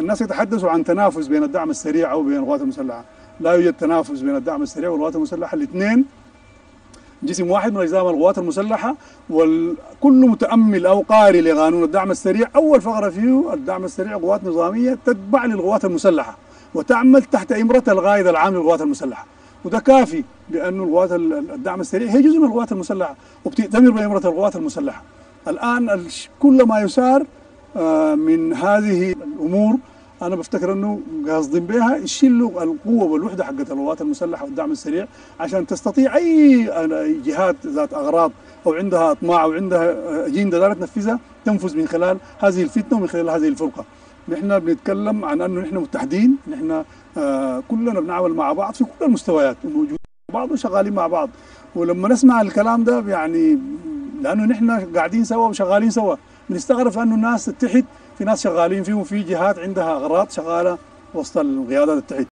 الناس يتحدثوا عن تنافس بين الدعم السريع وبين القوات المسلحة. لا يوجد تنافس بين الدعم السريع والقوات المسلحة، الاثنين جسم واحد من أجزاء القوات المسلحة، وكل متأمل أو قارئ لقانون الدعم السريع أول فقرة فيه الدعم السريع قوات نظامية تتبع للقوات المسلحة وتعمل تحت إمرة القائد العام للقوات المسلحة، وده كافي بأن القوات الدعم السريع هي جزء من القوات المسلحة وبتأتمر بإمرة القوات المسلحة. الآن كل ما يسار من هذه الامور انا بفتكر انه قاصدين بها يشيلوا القوه والوحده حقت القوات المسلحه والدعم السريع عشان تستطيع اي جهات ذات اغراض او عندها اطماع او عندها اجنده دارت تنفذها تنفذ من خلال هذه الفتنه ومن خلال هذه الفرقه. نحن بنتكلم عن انه نحن متحدين، نحن كلنا بنعمل مع بعض في كل المستويات وموجودين مع بعض وشغالين مع بعض، ولما نسمع الكلام ده يعني لانه نحن قاعدين سوا وشغالين سوا بنستغرب انه الناس تتحد، في ناس شغالين فيهم في جهات عندها اغراض شغاله وسط القيادات التحت.